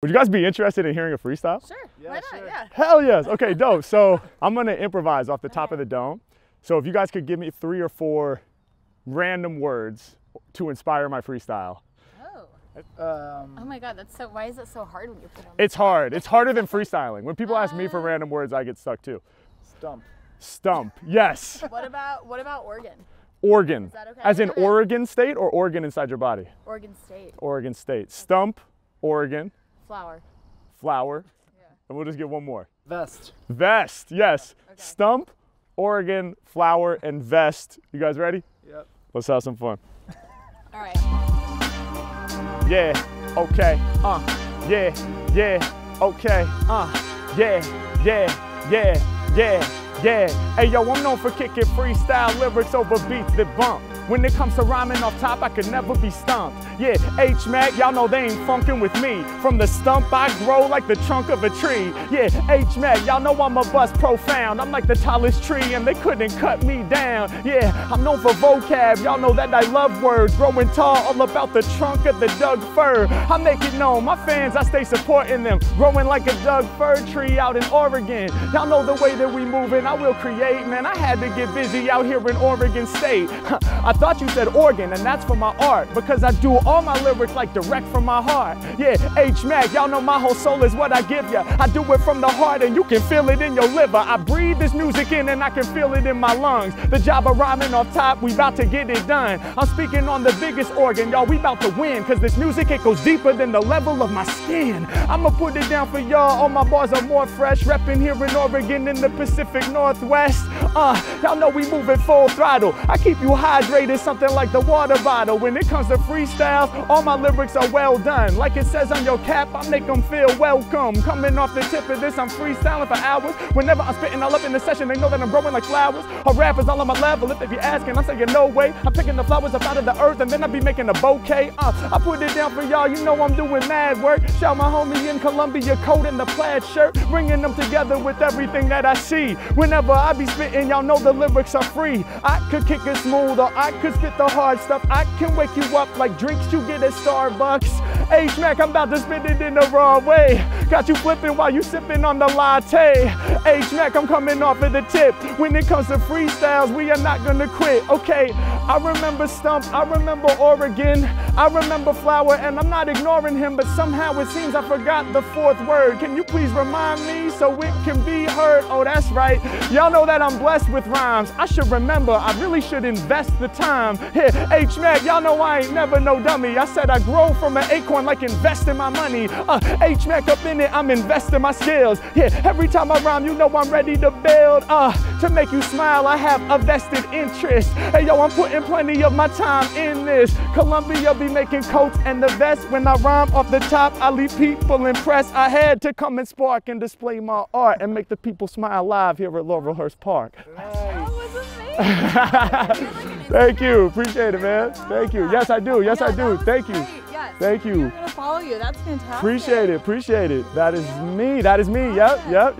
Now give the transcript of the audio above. Would you guys be interested in hearing a freestyle? Sure. Yeah, why not? Sure. Yeah. Hell yes. Okay, dope. So I'm going to improvise off the top of the dome. So if you guys could give me 3 or 4 random words to inspire my freestyle. Oh my God, that's so, why is it so hard when you put on? It's hard. It's harder than freestyling. When people ask me for random words, I get stuck too. Stump. Stump, yes. What about Oregon? Oregon. Is that okay? As in Oregon State or Oregon inside your body? Oregon State. Oregon State. Stump, Oregon. Flower. Flower. Yeah. And we'll just get one more. Vest. Vest, yes. Okay. Stump, Oregon, flower, and vest. You guys ready? Yep. Let's have some fun. All right. Yeah, okay, yeah, yeah, okay, yeah, yeah, yeah, yeah, yeah. Hey yo, I'm known for kicking freestyle lyrics over beats that bump. When it comes to rhyming off top, I could never be stumped. Yeah, H Mack, y'all know they ain't funkin' with me. From the stump, I grow like the trunk of a tree. Yeah, H Mack, y'all know I'm a bust profound. I'm like the tallest tree and they couldn't cut me down. Yeah, I'm known for vocab, y'all know that I love words. Growing tall, all about the trunk of the Doug fir. I make it known, my fans, I stay supporting them. Growing like a Doug fir tree out in Oregon. Y'all know the way that we movin', I will create, man. I had to get busy out here in Oregon State. I thought you said Oregon, and that's for my art, because I do all my lyrics like direct from my heart. Yeah, H Mack, y'all know my whole soul is what I give ya. I do it from the heart and you can feel it in your liver. I breathe this music in and I can feel it in my lungs. The job of rhyming off top, we about to get it done. I'm speaking on the biggest organ, y'all, we about to win, because this music, it goes deeper than the level of my skin. I'ma put it down for y'all, all my bars are more fresh, repping here in Oregon in the Pacific Northwest. Y'all know we moving full throttle. I keep you hydrated, it's something like the water bottle. When it comes to freestyles, all my lyrics are well done. Like it says on your cap, I make them feel welcome. Coming off the tip of this, I'm freestyling for hours. Whenever I'm spitting all up in the session, they know that I'm growing like flowers. A rapper's all on my level. If they be asking, I'm saying no way. I'm picking the flowers up out of the earth and then I be making a bouquet. I put it down for y'all, you know I'm doing mad work. Shout my homie in Columbia, coat and the plaid shirt. Bringing them together with everything that I see. Whenever I be spitting, y'all know the lyrics are free. I could kick it smooth or I could spit the hard stuff. I can wake you up like drinks you get at Starbucks. H Mack, I'm about to spit it in the wrong way. Got you flipping while you sipping on the latte. H Mack, I'm coming off of the tip. When it comes to freestyles, we are not gonna quit. Okay, I remember stump, I remember Oregon, I remember flower, and I'm not ignoring him, but somehow it seems I forgot the 4th word. Can you please remind me so it can be heard? Oh, that's right. Y'all know that I'm blessed with rhymes. I should remember, I really should invest the time. Here, H Mack, y'all know I ain't never no dummy. I said I grow from an acorn like investing my money. H Mack up in it, I'm investing my skills. Here, every time I rhyme, you know I'm ready to build. To make you smile, I have a vested interest. Hey yo, I'm putting plenty of my time in this. Columbia be making coats and the vest. When I rhyme off the top, I leave people impressed. I had to come and spark and display my art and make the people smile live here at Laurelhurst Park. That was amazing. Thank you, appreciate it, man. Thank you. Yes, I do. Yes, I do. Thank you. Yes. Thank you. I'm gonna follow you. That's fantastic. Appreciate it. Appreciate it. That is me. That is me. Yep. Yep.